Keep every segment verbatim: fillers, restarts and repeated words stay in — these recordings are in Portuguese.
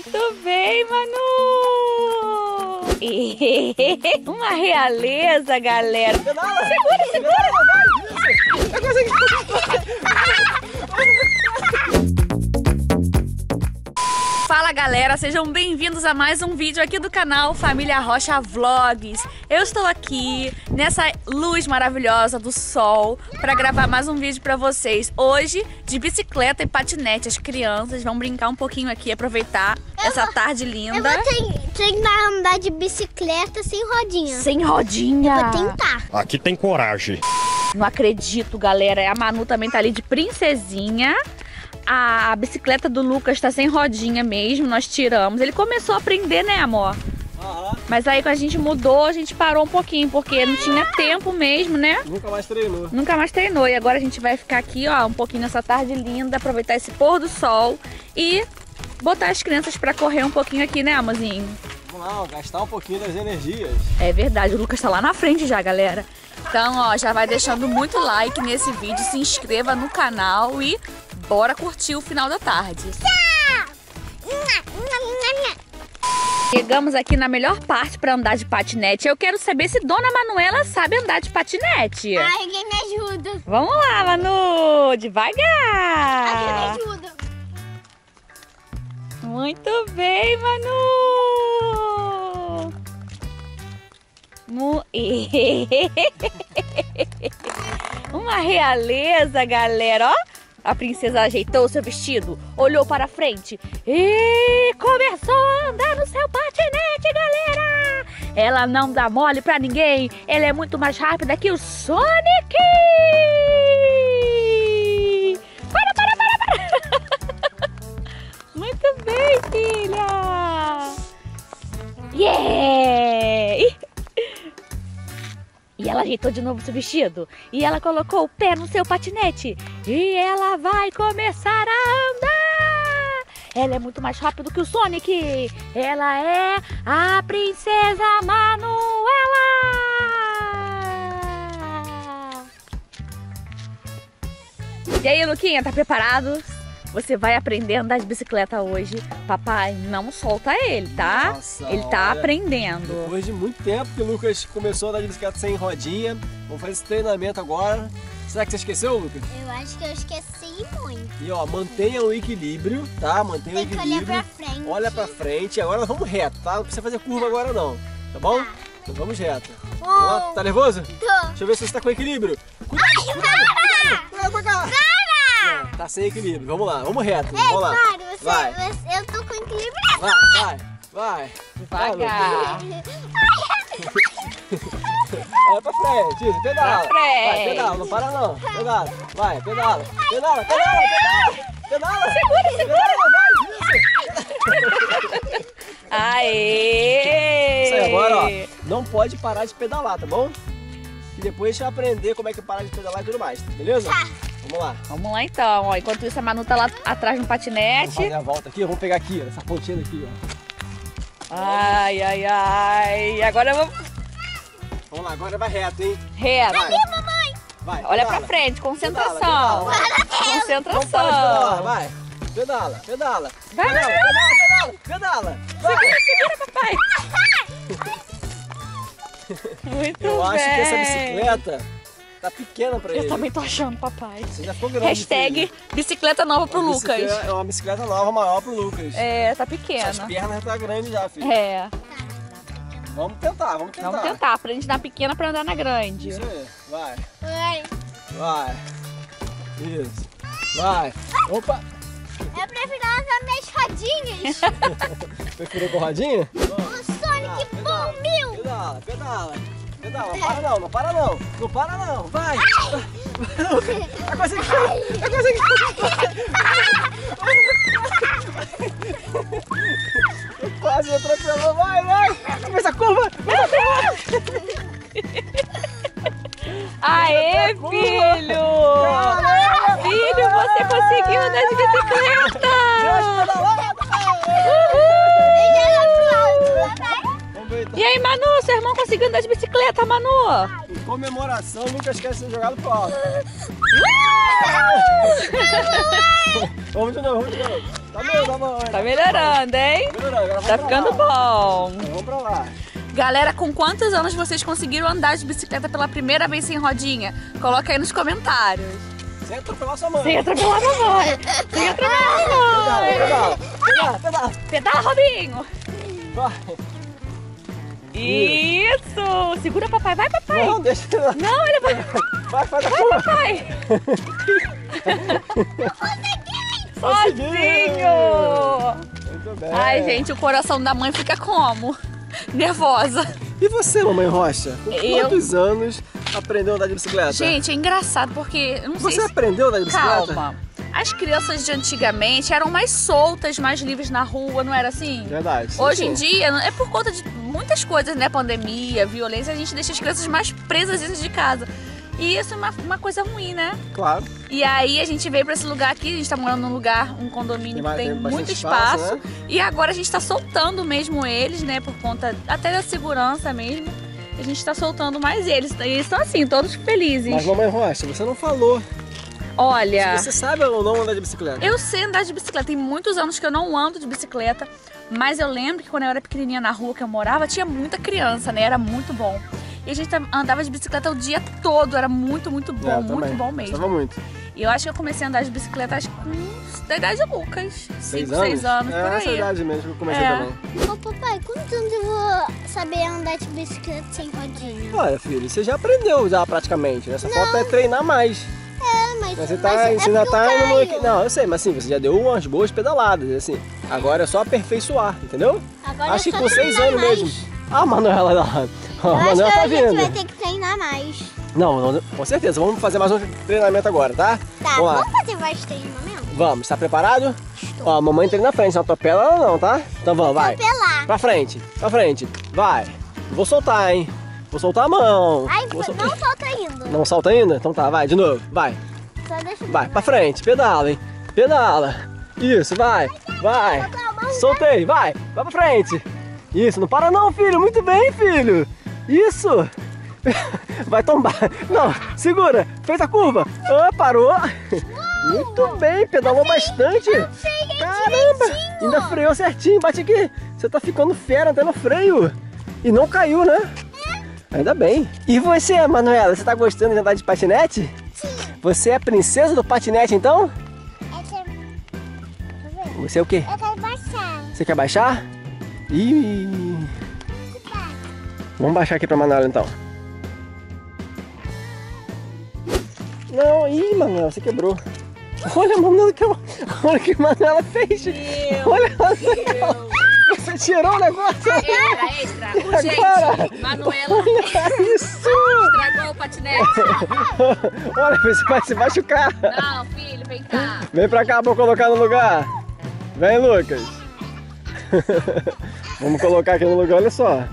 Muito bem, Manu! Uma realeza, galera! Segura, segura! Fala, galera! Sejam bem-vindos a mais um vídeo aqui do canal Família Rocha Vlogs. Eu estou aqui nessa luz maravilhosa do sol para gravar mais um vídeo para vocês. Hoje, de bicicleta e patinete. As crianças vão brincar um pouquinho aqui, aproveitar eu essa vou, tarde linda. Eu vou tentar andar de bicicleta sem rodinha. Sem rodinha? Eu vou tentar. Aqui tem coragem. Não acredito, galera. A Manu também tá ali de princesinha. A bicicleta do Lucas tá sem rodinha mesmo, nós tiramos. Ele começou a aprender, né, amor? Uhum. Mas aí quando a gente mudou, a gente parou um pouquinho, porque não tinha tempo mesmo, né? Nunca mais treinou. Nunca mais treinou. E agora a gente vai ficar aqui, ó, um pouquinho nessa tarde linda, aproveitar esse pôr do sol e botar as crianças pra correr um pouquinho aqui, né, amorzinho? Vamos lá, ó, gastar um pouquinho das energias. É verdade, o Lucas tá lá na frente já, galera. Então, ó, já vai deixando muito like nesse vídeo, se inscreva no canal e... bora curtir o final da tarde. Chegamos aqui na melhor parte para andar de patinete. Eu quero saber se Dona Manuela sabe andar de patinete. Ah, alguém me ajuda. Vamos lá, Manu. Devagar. Alguém me ajuda. Muito bem, Manu. Mu... Uma realeza, galera. Ó. A princesa ajeitou seu vestido, olhou para a frente e começou a andar no seu patinete, galera! Ela não dá mole para ninguém, ela é muito mais rápida que o Sonic! Para, para, para, para! Muito bem, filha! Yeah! E ela ajeitou de novo seu vestido. E ela colocou o pé no seu patinete. E ela vai começar a andar. Ela é muito mais rápida que o Sonic. Ela é a princesa Manuela. E aí, Luquinha, tá preparado? Você vai aprender a andar de bicicleta hoje. Papai não solta ele, tá? Nossa, ele tá olha, aprendendo. Depois de muito tempo que o Lucas começou a andar de bicicleta sem rodinha. Vamos fazer esse treinamento agora. Será que você esqueceu, Lucas? Eu acho que eu esqueci muito. E ó, mantenha o equilíbrio, tá? Mantenha Tem o equilíbrio. Olha pra frente. Olha pra frente. Agora vamos reto, tá? Não precisa fazer curva agora não, tá bom? Tá. Então vamos reto. Um, ó, tá nervoso? Tô. Deixa eu ver se você tá com equilíbrio. Cuidado, Ai, cuidado, para! Cuidado, cuidado. Não, tá sem equilíbrio, vamos lá, vamos reto, Ei, vamos lá. Mário, você, vai. Você, eu tô com equilíbrio. Vai, vai, vai. Devagar. Olha pra frente, isso, pedala. Frente. Vai, pedala, não para não. Pedala, vai, pedala. Pedala, pedala, pedala. Pedala. Segura, segura. Pedala, vai, isso. Aê. Isso aí, agora, ó, não pode parar de pedalar, tá bom? E depois deixa eu aprender como é que parar de pedalar e tudo mais, beleza? Tá. Vamos lá. Vamos lá então, ó. Enquanto isso a Manu tá lá atrás no patinete. Vamos fazer a volta aqui, vamos pegar aqui, ó, essa pontinha aqui, ó. Ai, ai, ai. Agora vamos. Vamos lá, agora vai reto, hein? Reto. Vai, vai, mamãe. Vai, olha pedala. Pra frente, concentração. Pedala, pedala. Concentração. Pedala, vai. Pedala, pedala. Vai, pedala, pedala, pedala, pedala. Vai. Segura, segura, papai. Muito Eu bem. Eu acho que essa bicicleta tá pequena pra ele. Eu também tô achando, papai. Você já ficou grande. Hashtag filho. Bicicleta nova pro uma Lucas. É uma bicicleta nova, maior pro Lucas. É, tá pequena. As pernas já tá grandes já, filho. É. Vamos tentar, vamos tentar. Vamos tentar, aprende na pequena pra andar na grande. Isso aí, vai. Vai. Vai. Isso. Vai. Opa. Eu prefiro andar minhas rodinhas. Preferiu com rodinha? O Sonic bom mil. Pedala, pedala. Não, não para não, não para não, não para não, vai! Tá conseguindo! Tá conseguindo! Quase atropelou, vai, vai! Começa a curva! Aê, filho! Filho, você conseguiu andar de bicicleta! E aí, Manu, seu irmão conseguiu andar de bicicleta, Manu? Em comemoração, nunca esquece de ser jogado pro alto. Vamos de novo, vamos de novo. Tá melhorando, amor. Tá melhorando, hein? Melhorando. Tá ficando bom. Então, vamos pra lá. Galera, com quantos anos vocês conseguiram andar de bicicleta pela primeira vez sem rodinha? Coloca aí nos comentários. Sem atropelar sua mãe. Sem atropelar sua mãe. Sem atropelar sua mãe. Pedala, pedala, pedala. Pedala, Robinho. Vai. Isso! Segura, papai. Vai, papai. Não, deixa ele lá. Não, ele vai. Vai, vai, vai, papai. Sozinho. Sozinho. Muito bem. Ai, gente, o coração da mãe fica como? Nervosa. E você, mamãe Rocha? Com eu... quantos anos aprendeu a andar de bicicleta? Gente, é engraçado porque... Eu não você sei se... aprendeu a andar de bicicleta? Calma. As crianças de antigamente eram mais soltas, mais livres na rua, não era assim? Verdade. Hoje sim. em dia, é por conta de muitas coisas, né? Pandemia, violência, a gente deixa as crianças mais presas dentro de casa. E isso é uma, uma coisa ruim, né? Claro. E aí a gente veio pra esse lugar aqui, a gente tá morando num lugar, um condomínio tem mais, que tem, tem muito espaço. espaço né? E agora a gente tá soltando mesmo eles, né? Por conta até da segurança mesmo. A gente tá soltando mais eles. E eles estão assim, todos felizes. Mas, mamãe Rocha, você não falou. Olha... Se você sabe ou não andar de bicicleta? Eu sei andar de bicicleta. Tem muitos anos que eu não ando de bicicleta. Mas eu lembro que quando eu era pequenininha na rua que eu morava, tinha muita criança, né? Era muito bom. E a gente andava de bicicleta o dia todo, era muito, muito bom, é, muito bom mesmo. Gostava muito. E eu acho que eu comecei a andar de bicicleta acho que hum, da idade do Lucas. Seis anos? Seis anos, é, por aí. É essa idade mesmo que eu comecei é. também. Ô papai, quantos anos eu vou saber andar de bicicleta sem rodinha? Olha filho, você já aprendeu já praticamente, né? Só falta é treinar mais. É, mas... mas você tá, mas você é ainda tá indo no... Não, eu sei, mas assim, você já deu umas boas pedaladas, assim. Agora é só aperfeiçoar, entendeu? Agora acho é só que com seis anos mais. mesmo. Ah, Manuela lá. Eu acho que tá a gente vai ter que treinar mais. Não, não, com certeza. Vamos fazer mais um treinamento agora, tá? Tá, vamos, vamos fazer mais treinamento? Vamos, tá preparado? Estou. Ó, a mamãe treina na frente, não atropela ela não, tá? Então vamos, vai. Atropelar. Pra frente, pra frente. Vai. Vou soltar, hein? Vou soltar a mão. Ai, vou sol... não solta ainda. Não solta ainda? Então tá, vai, de novo. Vai. Só deixa eu vai, pra mais. frente, pedala, hein? Pedala. Isso, vai. Vai. vai. Mão, Soltei, vai. Vai pra frente. Isso, não para não, filho. Muito bem, filho. Isso! Vai tombar! Não, segura! Fez a curva! Ah, parou! Uou, muito bem, pedalou eu bastante! Eu Caramba! Direitinho. Ainda freou certinho, bate aqui! Você tá ficando fera até no freio! E não caiu, né? É. Ainda bem! E você, Manuela, você tá gostando de andar de patinete? Sim! Você é a princesa do patinete, então? Eu quero... Você é o quê? Eu quero baixar! Você quer baixar? Ih! Vamos baixar aqui pra Manuela então. Não, ih, Manuela, você quebrou. Olha a Manuela que, olha que Manuela fez. Meu olha Deus. Você tirou o negócio. Extra, extra. Agora, gente, Manuela. Olha isso. Estragou o patinete. Olha, você vai se machucar. Não, filho, vem cá. Vem pra cá, vou colocar no lugar. Vem, Lucas. Vamos colocar aqui no lugar, olha só.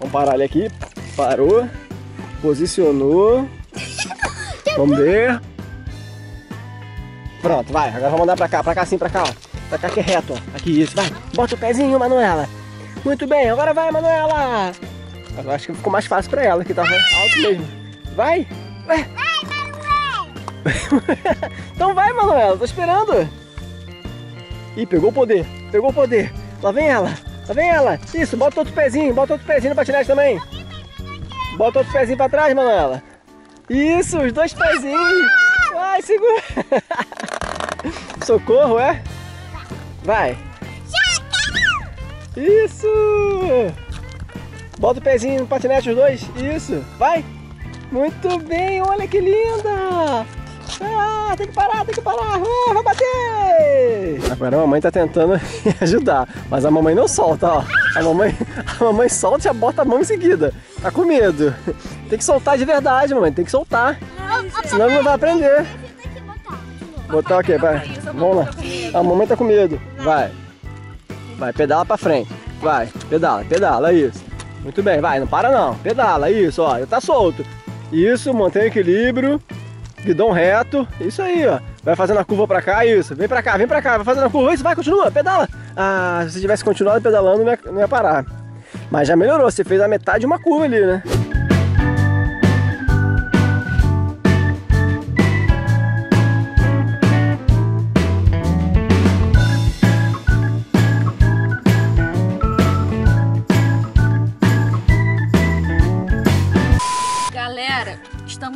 Vamos parar ele aqui, parou, posicionou, vamos ver, pronto, vai, agora vamos andar pra cá, pra cá sim, pra cá, ó, pra cá que é reto, ó, aqui, isso, vai, bota o pezinho, Manuela, muito bem, agora vai, Manuela, agora acho que ficou mais fácil pra ela, que tava alto mesmo, vai, vai, Manuela, então vai, Manuela, tô esperando, ih, pegou o poder, pegou o poder, lá vem ela, Tá vendo ela? Isso, bota outro pezinho, bota outro pezinho no patinete também. Bota outro pezinho pra trás, Manuela. Isso, os dois pezinhos. Ai, segura. Socorro, é? Vai. Isso. Bota o pezinho no patinete, os dois. Isso, vai. Muito bem, olha que linda. Ah, tem que parar, tem que parar. Ah, vai bater! Agora a mamãe tá tentando me ajudar, mas a mamãe não solta, ó. A mamãe, a mamãe solta e já bota a mão em seguida. Tá com medo. Tem que soltar de verdade, mamãe. Tem que soltar. Não, senão não vai aprender. Botar o quê? Vamos lá. A mamãe tá com medo. Vai. Vai, pedala pra frente. Vai, pedala, pedala, isso. Muito bem, vai, não para não. Pedala, isso, ó. Já tá solto. Isso, mantém o equilíbrio. Guidão reto, isso aí, ó. Vai fazendo a curva pra cá, isso. Vem pra cá, vem pra cá, vai fazendo a curva, isso, vai, continua, pedala. Ah, se tivesse continuado pedalando, não ia, não ia parar. Mas já melhorou, você fez a metade de uma curva ali, né?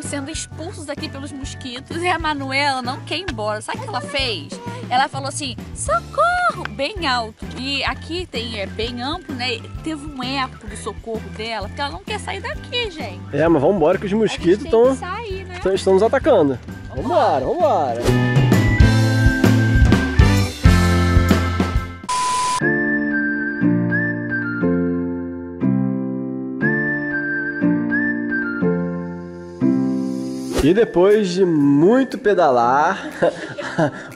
estamos sendo expulsos aqui pelos mosquitos e a Manuela não quer ir embora. Sabe o que ela fez? Ela falou assim, socorro, bem alto. E aqui tem, é bem amplo, né? Teve um eco do socorro dela, porque ela não quer sair daqui, gente. É, mas vamos embora que os mosquitos estão, né? estão nos atacando. Vamos embora, vamos embora. E depois de muito pedalar,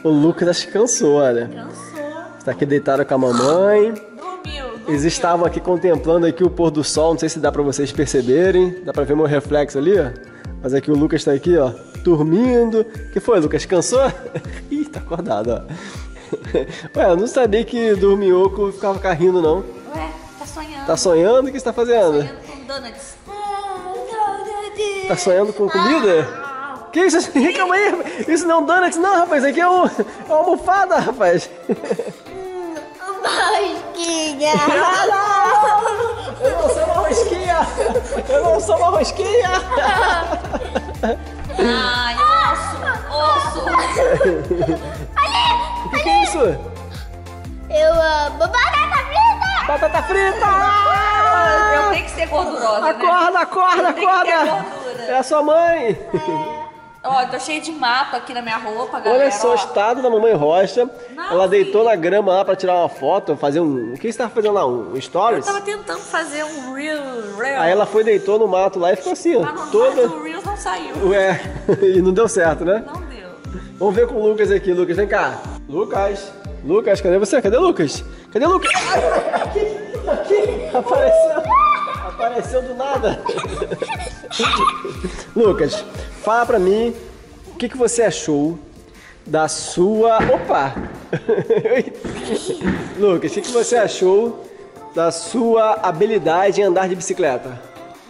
o Lucas acho que cansou, né? Cansou. Está aqui deitado com a mamãe. Dormiu, dormiu. Eles estavam aqui contemplando aqui o pôr do sol, não sei se dá para vocês perceberem. Dá para ver meu reflexo ali, ó. Mas aqui o Lucas está aqui, ó, dormindo. Que foi, Lucas? Cansou? Ih, tá acordado, ó. Ué, eu não sabia que dorminhoco ficava carrindo, não. Ué, tá sonhando. Tá sonhando? O que você tá fazendo? Tá sonhando com donuts. Tá sonhando com comida? Ah, que isso? Que? Calma aí. Isso não é um donut, não, rapaz. Isso aqui é, um, é uma almofada, rapaz. Hum, uma rosquinha. Não, eu não sou uma rosquinha. Eu não sou uma rosquinha. Ai, osso. Osso. O que, que é isso? Eu amo batata frita. Batata frita. Eu tenho que ser gordurosa, acorda, né? Acorda, eu acorda! É a sua mãe! É. Ó, tô cheia de mato aqui na minha roupa, galera. Olha só o estado da mamãe Rocha. Nossa, ela deitou na grama lá pra tirar uma foto, fazer um... O que você tava fazendo lá? Um stories? Eu tava tentando fazer um reel, reel. Aí ela foi, deitou no mato lá e ficou assim, ó. Toda... o reel não saiu. Ué, e não deu certo, né? Não deu. Vamos ver com o Lucas aqui. Lucas, vem cá. Lucas, Lucas, cadê você? Cadê Lucas? Cadê Lucas? Aqui, apareceu, apareceu do nada. Lucas, fala pra mim o que, que você achou da sua... Opa! Lucas, o que, que você achou da sua habilidade em andar de bicicleta?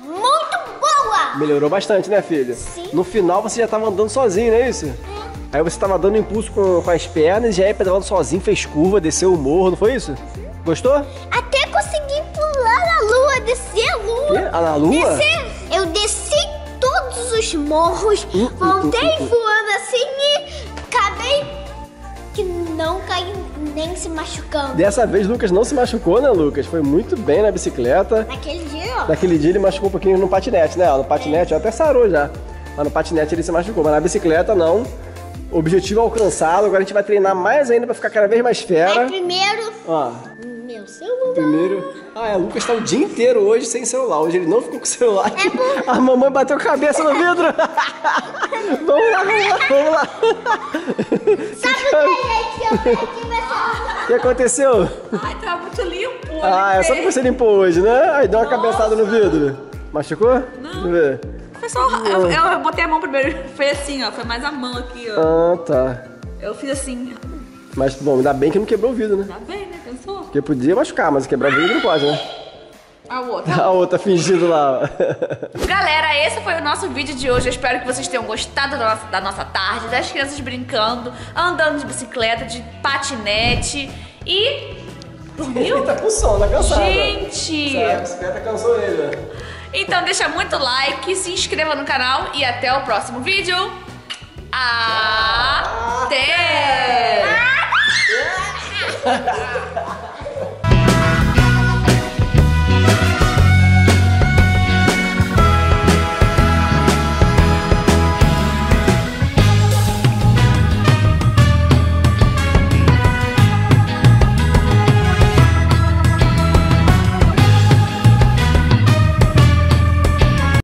Muito boa! Melhorou bastante, né, filha? Sim. No final você já estava andando sozinho, não é isso? Hum. Aí você estava dando impulso com, com as pernas e já ia pedalando sozinho, fez curva, desceu o morro, não foi isso? Uhum. Gostou? Até consegui pular na lua, descer a lua. Ah, na lua? Descer, eu desci todos os morros, uh, voltei uh, uh, uh, voando assim e acabei que não caí nem se machucando. Dessa vez, Lucas não se machucou, né, Lucas? Foi muito bem na bicicleta. Naquele dia, ó. Naquele dia ele machucou um pouquinho no patinete, né? No patinete, é. Até sarou já. Mas no patinete ele se machucou, mas na bicicleta não. O objetivo é alcançado, agora a gente vai treinar mais ainda pra ficar cada vez mais fera. Mas primeiro... Ó. Meu celular. Primeiro... Ah, é, o Lucas tá o dia inteiro hoje sem celular. Hoje ele não ficou com o celular. É por... A mamãe bateu a cabeça no vidro. Vamos lá, vamos lá, vamos lá. Sabe o que é que O que aconteceu? Ai, tava muito limpo. Hoje, ah, é só porque você limpou hoje, né? Aí deu uma Nossa. cabeçada no vidro. Machucou? Não. Deixa eu ver. Só, eu, eu botei a mão primeiro, foi assim, ó, foi mais a mão aqui, ó. Ah, tá. Eu fiz assim. Mas, bom, ainda bem que não quebrou o vidro, né? Ainda bem, né? Pensou? Porque podia machucar, mas quebrar o vidro não pode, né? A outra. A outra fingindo lá. Galera, esse foi o nosso vídeo de hoje. Eu espero que vocês tenham gostado da nossa, da nossa tarde, das crianças brincando, andando de bicicleta, de patinete e... Dormiu? Ele tá com sono, tá cansado. Gente! A bicicleta cansou ele, né? Então deixa muito like, se inscreva no canal e até o próximo vídeo. Até!